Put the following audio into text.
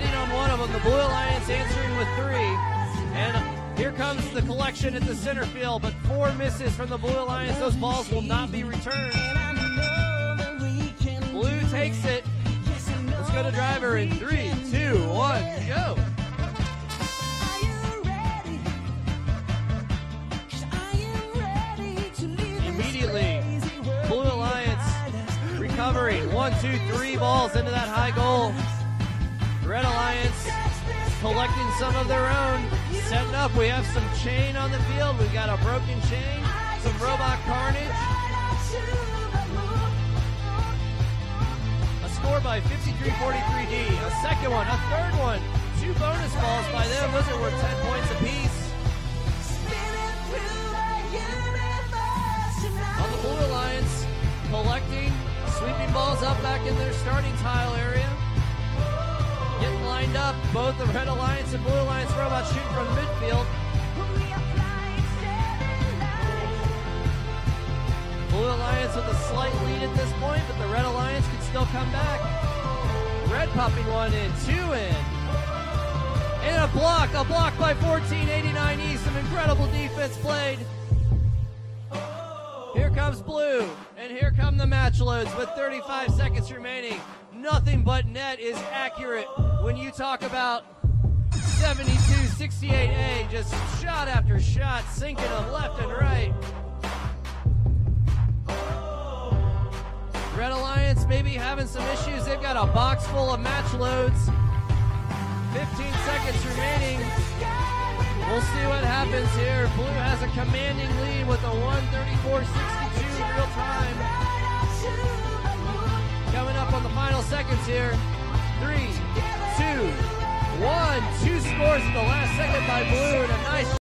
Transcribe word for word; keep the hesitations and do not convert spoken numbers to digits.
hitting on one of them. The Blue Alliance answering with three. And here comes the collection at the center field, but four misses from the Blue Alliance. Those balls will not be returned. Blue takes it. Let's go to driver in three, two, one, go. Immediately, Blue Alliance recovering. One, two, three balls into that high goal. Red Alliance collecting some of their own. Setting up, we have some chain on the field. We've got a broken chain, some robot carnage. A score by fifty-three forty-three D, a second one, a third one. Two bonus balls by them. Those are worth ten points apiece. On the Blue Alliance, collecting, sweeping balls up back in their starting tile area. Getting lined up, both the Red Alliance and Blue Alliance robots shooting from midfield. Blue Alliance with a slight lead at this point, but the Red Alliance can still come back. Red popping one in, two in. And a block, a block by fourteen eighty-nine E. Some incredible defense played. Here comes Blue, and here come the match loads with thirty-five seconds remaining. Nothing but net is accurate when you talk about seventy-two sixty-eight A, just shot after shot, sinking them left and right. Red Alliance maybe having some issues. They've got a box full of match loads. fifteen seconds remaining. We'll see what happens here. Blue has a commanding lead with a one thirty-four sixty-two real time. Coming up on the final seconds here. Three, two, one, two scores in the last second by Blue, and a nice